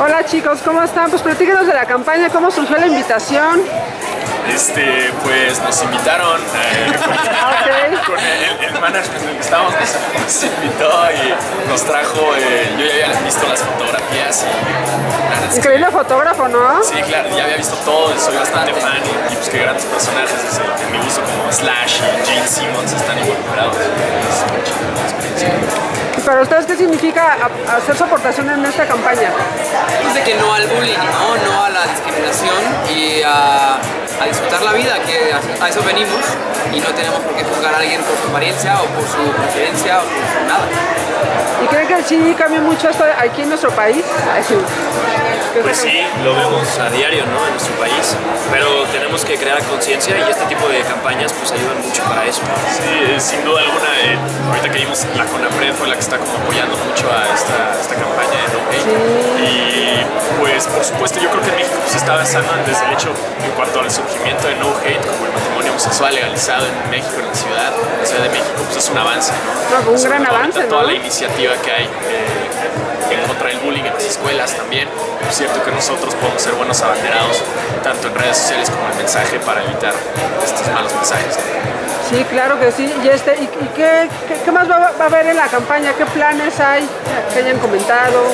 Hola chicos, ¿cómo están? Pues platíquenos de la campaña, ¿cómo surgió la invitación? Pues nos invitaron con el management en el que estábamos, nos invitó y nos trajo, yo ya había visto las fotografías y increíble fotógrafo, ¿no? Sí, claro, ya había visto todo, soy bastante fan y pues qué grandes personajes, desde lo que me gusta como Slash y Jane Simmons están involucrados, es muy chido la experiencia. ¿Para ustedes qué significa hacer su aportación en esta campaña? Pues de que no al bullying, ¿no? No a la discriminación y a disfrutar la vida, que a eso venimos y no tenemos por qué juzgar a alguien por su apariencia o por su preferencia o por nada. ¿Y creen que sí cambia mucho esto aquí en nuestro país? Pues sí, lo vemos a diario, ¿no? En nuestro país, pero tenemos que crear conciencia y este tipo de campañas pues ayudan mucho para eso. Sí, sin duda alguna, ahorita que vimos la CONAPRED fue la que está como apoyando mucho a esta campaña de NOH8. Y pues por supuesto yo creo que en México se está avanzando desde el hecho en cuanto al surgimiento de NOH8, como el matrimonio homosexual legalizado en México, en la Ciudad de México, pues es un avance, ¿no? Un gran avance, ¿no? Toda la iniciativa que hay en contra del bullying en las escuelas también. Es cierto que nosotros podemos ser buenos abanderados, tanto en redes sociales como en el mensaje, para evitar estos malos mensajes. Sí, claro que sí. ¿Y, y qué más va a haber en la campaña? ¿Qué planes hay que hayan comentado?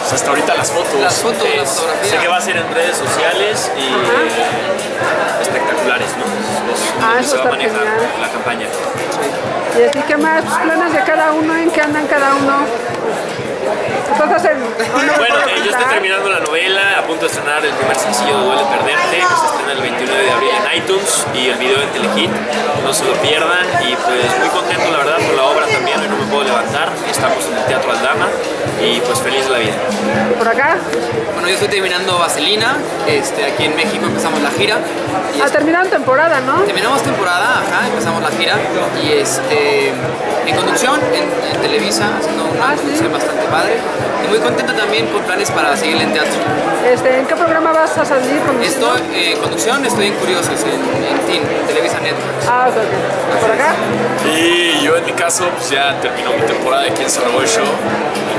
Pues hasta ahorita las fotos. Las fotos, las fotografías. Sé que va a ser en redes sociales y espectaculares, ¿no? Eso va a manejar genial la campaña. Sí. ¿Y así qué más? ¿Planes de cada uno? ¿En qué andan cada uno? Entonces, bueno, yo estoy terminando la novela, a punto de estrenar el primer sencillo de Duele Perderte, que se estrena el 29 de abril en iTunes y el video en Telehit, no se lo pierdan. Y pues muy contento la verdad por la obra también, hoy no me puedo levantar, estamos en el Teatro Aldama y pues feliz de la vida. ¿Por acá? Bueno, yo estoy terminando Vaselina, aquí en México empezamos la gira. Terminaron temporada, ¿no? Terminamos temporada, ajá, empezamos la gira y en conducción, en Televisa, haciendo una conducción bastante padre. Y muy contento también con planes para seguir en teatro. ¿En qué programa vas a salir? Estoy conducción, estoy en Curiosos, en Televisa Networks. Ah, ok. ¿Por acá? Y yo en mi caso, pues ya terminó mi temporada de Quien se robó el show.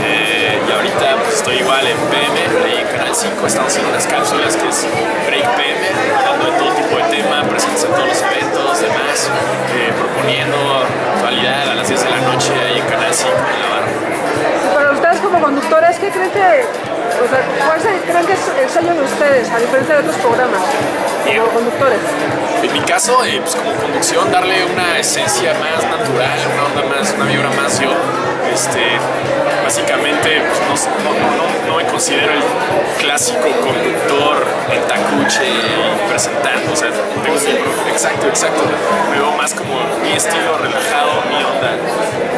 Y ahorita pues, estoy igual en PM, ahí en Canal 5, estamos haciendo unas cápsulas que es Break PM, hablando de todo tipo de tema, presentes en todos los eventos, demás, proponiendo actualidad a las 10 de la noche ahí en Canal 5, en la barra. Para ustedes como conductores, ¿qué creen que, ¿cuál creen que es el sello de ustedes, a diferencia de otros programas como conductores? En mi caso, pues como conducción, darle una esencia más natural, una onda más, una vibra más yo. Básicamente pues, no me considero el clásico conductor en tacuche presentando, o sea, exacto, me veo más como mi estilo relajado, mi onda.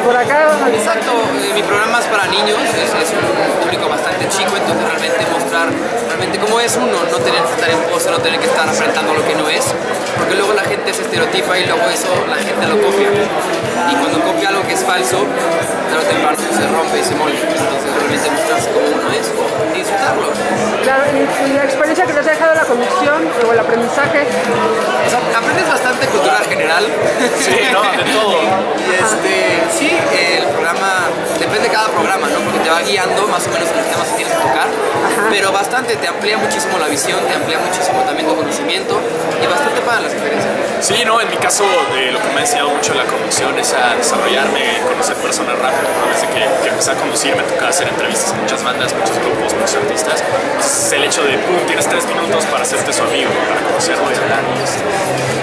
Por acá, exacto, mi programa es para niños, es un público bastante chico, entonces realmente mostrar realmente cómo es uno, no tener que estar en pose, no tener que estar enfrentando lo que no es, porque luego la gente se estereotipa y luego eso la gente lo copia, y cuando copia algo que es falso, claro, se rompe y se mueve, entonces realmente mostrarse como uno es y disfrutarlo. Claro, y la experiencia que te has dejado la conducción o el aprendizaje. O sea, aprendes bastante cultura general. Sí, no, de todo. Sí, el programa, depende de cada programa, ¿no? Porque te va guiando más o menos en los temas que tienes que tocar, pero bastante, te amplía muchísimo la visión, te amplía muchísimo también tu conocimiento y bastante para las experiencias. Sí, no, en mi caso lo que me ha enseñado mucho la conducción es a desarrollarme, conocer personas rápido. Desde que empecé a conducir me tocaba hacer entrevistas a muchas bandas, muchos grupos, muchos artistas. Entonces, el hecho de, tienes 3 minutos para hacerte su amigo, para conocerlo y hablar.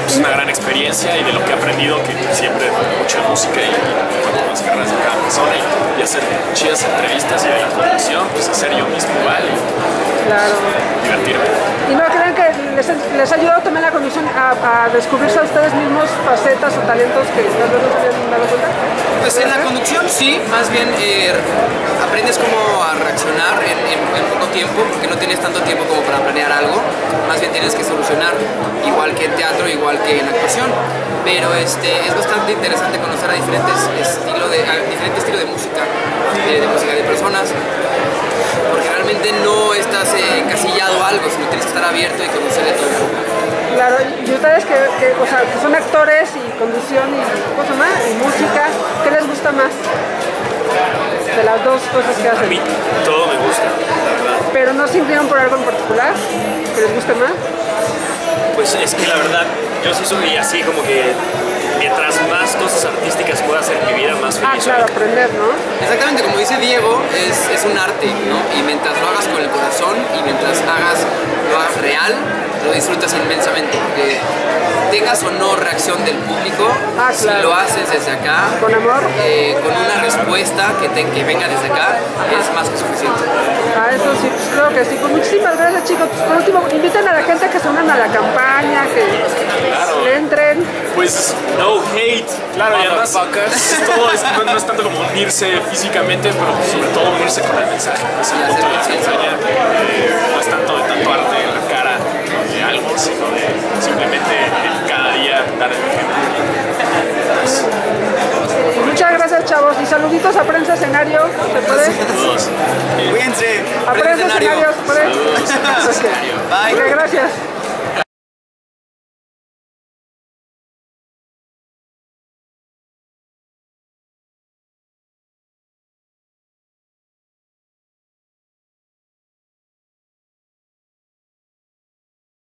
Es una gran experiencia y de lo que he aprendido, que siempre mucho de música y cuanto más carreras de cada persona y hacer chidas entrevistas y de la conducción, pues hacer yo mismo, ¿vale? Claro. Divertirme. ¿Y no creen que les ha ayudado también la conducción a descubrirse a ustedes mismos facetas o talentos que tal vez no se habían dado cuenta? Pues en la conducción sí, más bien aprendes cómo a reaccionar en poco tiempo, porque no tienes tanto tiempo como para planear algo, más bien tienes que solucionar, igual que en teatro, igual que en actuación, pero es bastante interesante conocer a diferentes estilos de música, de personas, porque realmente no estás encasillado a algo, sino tienes que estar abierto y conocer de todo. Claro, y ustedes que son actores y conducción y música, ¿qué les gusta más? de las dos cosas que hacen. A mí todo me gusta, la verdad. ¿Pero no se inclinan por algo en particular que les guste más? Pues es que la verdad, yo sí soy así como que mientras más cosas artísticas pueda hacer en mi vida, más feliz. Ah, claro, aprender, ¿no? Exactamente, como dice Diego, es un arte, ¿no? Y mientras lo hagas con el corazón y mientras lo hagas real, lo disfrutas inmensamente. Porque tengas o no reacción del público, ah, claro, si lo haces desde acá, con amor, con una respuesta que venga desde acá, es más que suficiente. Ah, eso sí, pues creo que sí. Pues muchísimas gracias, chicos. Por último, invitan a la gente a que se unan a la campaña, que claro, le entren. Pues no hate, claro, y además todo es, no es tanto como unirse físicamente, pero sobre todo unirse con el mensaje. Es el punto de la campaña, no es tanto arte en la cara de algo, sino de simplemente muchas gracias, chavos, y saluditos a Prensa Escenario, ¿se puede? Cuídense. A Prensa Escenario, ¿se puede? Saludos. Bye. Muchas gracias.